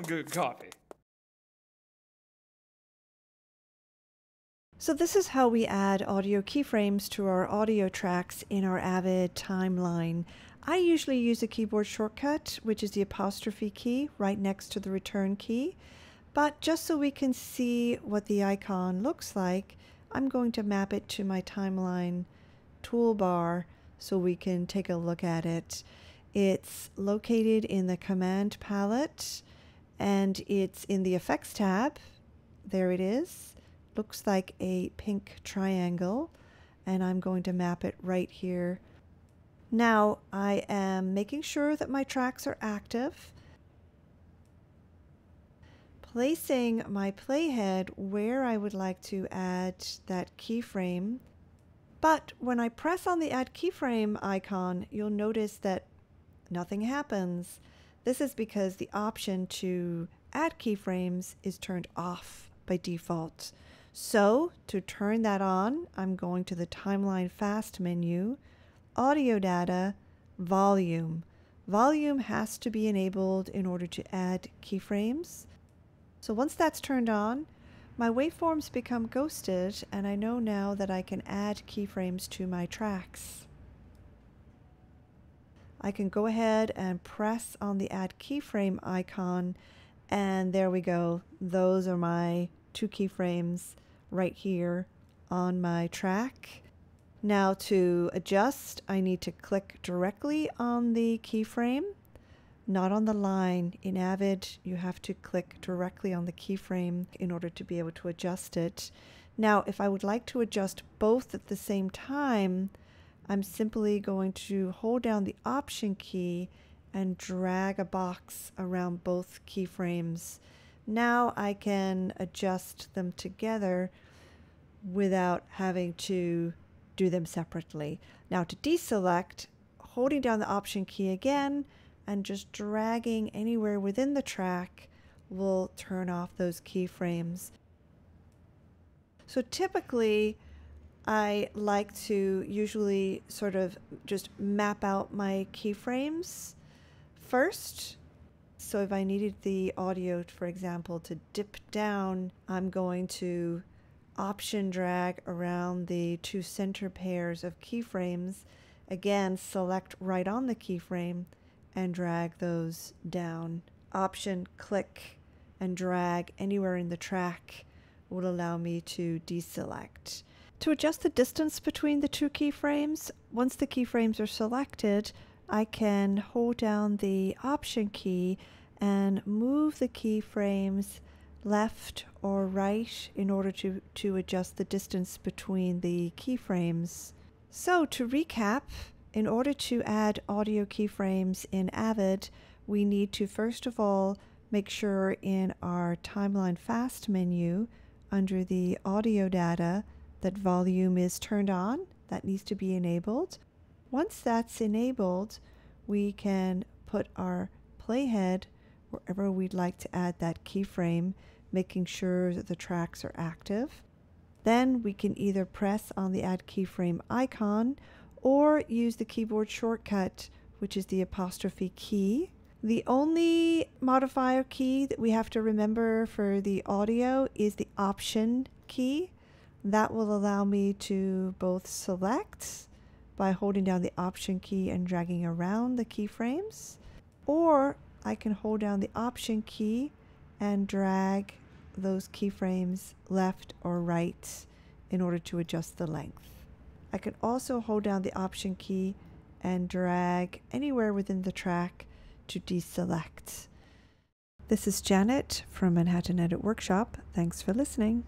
damn good copy. So this is how we add audio keyframes to our audio tracks in our Avid timeline. I usually use a keyboard shortcut, which is the apostrophe key right next to the return key. But just so we can see what the icon looks like, I'm going to map it to my timeline toolbar so we can take a look at it. It's located in the command palette and it's in the effects tab. There it is. Looks like a pink triangle, and I'm going to map it right here. Now I am making sure that my tracks are active, placing my playhead where I would like to add that keyframe. But when I press on the Add Keyframe icon, you'll notice that nothing happens. This is because the option to add keyframes is turned off by default. So to turn that on, I'm going to the Timeline Fast menu, Audio Data, Volume. Volume has to be enabled in order to add keyframes. So once that's turned on, my waveforms become ghosted, and I know now that I can add keyframes to my tracks. I can go ahead and press on the Add Keyframe icon, and there we go. Those are my two keyframes right here on my track. Now to adjust, I need to click directly on the keyframe, not on the line. In Avid, you have to click directly on the keyframe in order to be able to adjust it. Now, if I would like to adjust both at the same time, I'm simply going to hold down the Option key and drag a box around both keyframes. Now I can adjust them together without having to do them separately. Now to deselect, holding down the Option key again and just dragging anywhere within the track will turn off those keyframes. So typically I like to usually sort of just map out my keyframes first. So if I needed the audio, for example, to dip down, I'm going to option drag around the two center pairs of keyframes. Again, select right on the keyframe and drag those down. Option click and drag anywhere in the track will allow me to deselect. To adjust the distance between the two keyframes, once the keyframes are selected, I can hold down the Option key and move the keyframes left or right in order to adjust the distance between the keyframes. So to recap, in order to add audio keyframes in Avid, we need to first of all make sure in our Timeline Fast menu under the Audio Data that Volume is turned on. That needs to be enabled. Once that's enabled, we can put our playhead wherever we'd like to add that keyframe, making sure that the tracks are active. Then we can either press on the Add Keyframe icon or use the keyboard shortcut, which is the apostrophe key. The only modifier key that we have to remember for the audio is the Option key. That will allow me to both select by holding down the Option key and dragging around the keyframes, or I can hold down the Option key and drag those keyframes left or right in order to adjust the length. I can also hold down the Option key and drag anywhere within the track to deselect. This is Janet from Manhattan Edit Workshop. Thanks for listening.